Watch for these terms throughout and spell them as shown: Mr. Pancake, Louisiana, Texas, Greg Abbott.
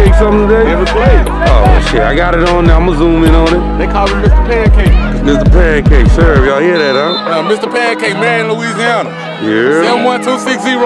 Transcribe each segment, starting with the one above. Pancake something today? Never played. Oh shit, I got it on there. I'ma zoom in on it. They call him Mr. Pancake. Mr. Pancake, sir. Y'all hear that, huh? Mr. Pancake, man, Louisiana. Yeah. 71260.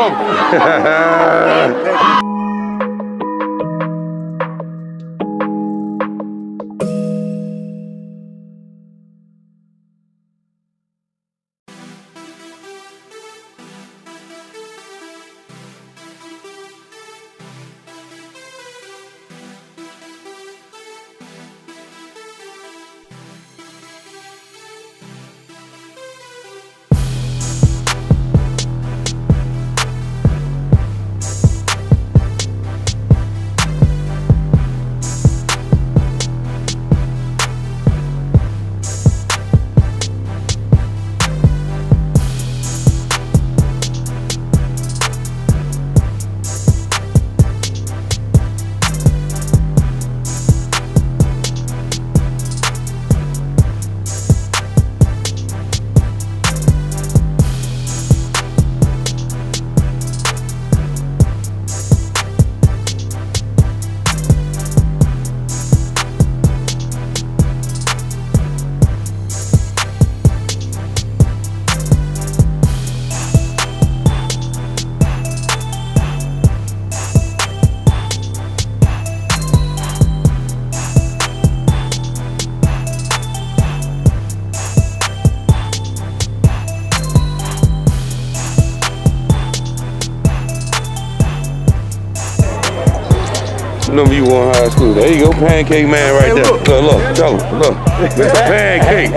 Number you won high school. There you go, Pancake Man right there. Look, look, tell him, look. Mr. Pancake.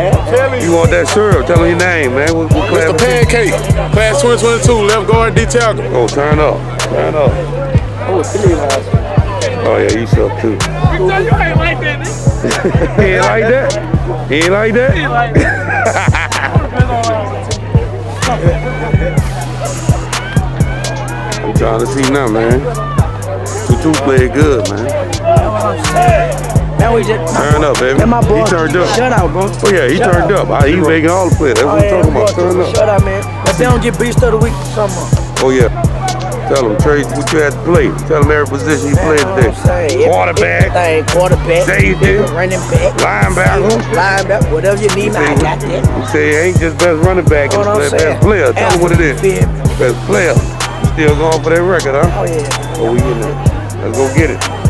You want that syrup? Tell him your name, man. What class? Mr. Pancake, class 2022, left guard, detail. Oh, turn up, turn up. Oh, it's three high school. Oh yeah, you suck too. You ain't like that, nigga. He ain't like that? He ain't like that? He ain't like that. I'm trying to see now, man. Two played good, man. Now we just turn up, baby. That my boy. He turned up. Shut out, bro. Oh yeah, he turned up. He making all the play. That's what I'm talking about. Turn up. Shut up, man. If they don't get beats through the week, something. Oh yeah. Tell him, Trace, what you had to play. Tell him every position you played today. Quarterback. Safety. Running back. Linebacker. Whatever you need, man. I got that. You say it ain't just best running back. It's best player. Tell him what it is. Best player. Still going for that record, huh? Oh yeah. Oh, we in there. Let's go get it.